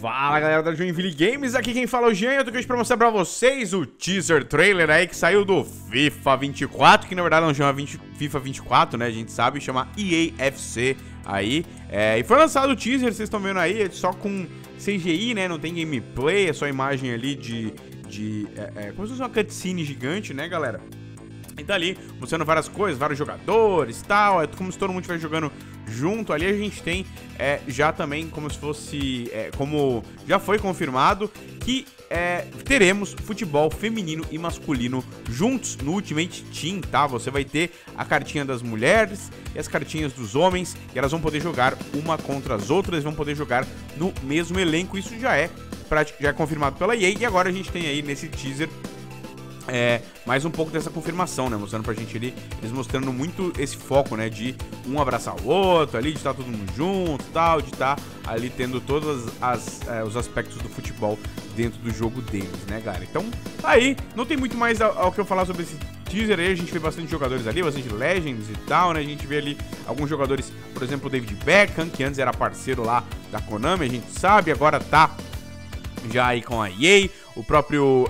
Fala galera da Joinville Games, aqui quem fala é o Jean, eu tô aqui hoje pra mostrar pra vocês o teaser trailer aí que saiu do FIFA 24, que na verdade não chama FIFA 24, né, a gente sabe, chama EA FC aí, e foi lançado o teaser, vocês estão vendo aí, só com CGI, né, não tem gameplay, é só imagem ali de como se fosse uma cutscene gigante, né galera. E tá ali, mostrando várias coisas, vários jogadores e tal, é como se todo mundo estivesse jogando junto. Ali a gente tem já também como se fosse, como já foi confirmado, que teremos futebol feminino e masculino juntos no Ultimate Team, tá? Você vai ter a cartinha das mulheres e as cartinhas dos homens, e elas vão poder jogar uma contra as outras, vão poder jogar no mesmo elenco, isso já é confirmado pela EA, e agora a gente tem aí nesse teaser mais um pouco dessa confirmação, né? Mostrando pra gente ali, eles mostrando muito esse foco, né? De um abraçar o outro ali, de estar todo mundo junto e tal, de estar ali tendo todos os aspectos do futebol dentro do jogo deles, né, galera? Então, aí, não tem muito mais ao que eu falar sobre esse teaser aí, a gente vê bastante jogadores ali, bastante legends e tal, né? A gente vê ali alguns jogadores, por exemplo, o David Beckham, que antes era parceiro lá da Konami, a gente sabe, agora tá já aí com a EA, o próprio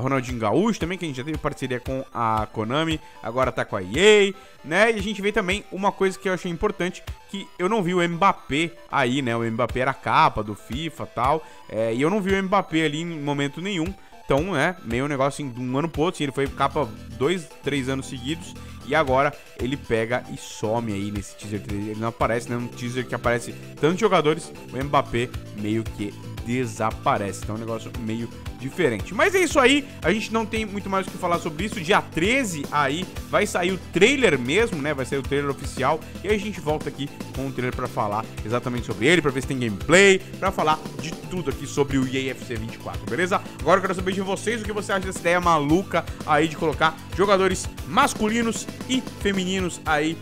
Ronaldinho Gaúcho também, que a gente já teve parceria com a Konami, agora tá com a EA, né? E a gente vê também uma coisa que eu achei importante, que eu não vi o Mbappé aí, né? O Mbappé era a capa do FIFA e tal, e eu não vi o Mbappé ali em momento nenhum. Então, né, meio um negócio assim, de um ano pro outro, assim, ele foi capa 2, 3 anos seguidos, e agora ele pega e some aí nesse teaser, ele não aparece, né, um teaser que aparece tantos jogadores, o Mbappé meio que desaparece, então é um negócio meio diferente. Mas é isso aí, a gente não tem muito mais o que falar sobre isso, dia 13 aí vai sair o trailer mesmo, né, vai sair o trailer oficial, e aí a gente volta aqui com o trailer pra falar exatamente sobre ele, pra ver se tem gameplay, pra falar de tudo aqui sobre o EA FC 24, beleza? Agora eu quero saber de vocês o que você acha dessa ideia maluca aí de colocar jogadores masculinos e femininos aí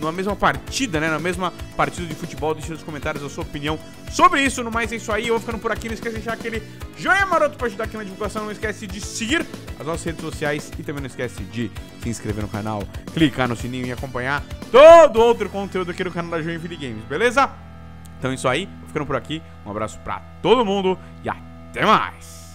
na mesma partida, né, na mesma partida de futebol. Deixa nos comentários a sua opinião sobre isso. No mais é isso aí, eu vou ficando por aqui, não esquece de deixar aquele joinha maroto pra ajudar aqui na divulgação, não esquece de seguir as nossas redes sociais e também não esquece de se inscrever no canal, clicar no sininho e acompanhar todo outro conteúdo aqui no canal da Joinville Games, beleza? Então é isso aí, vou ficando por aqui, um abraço pra todo mundo e até mais!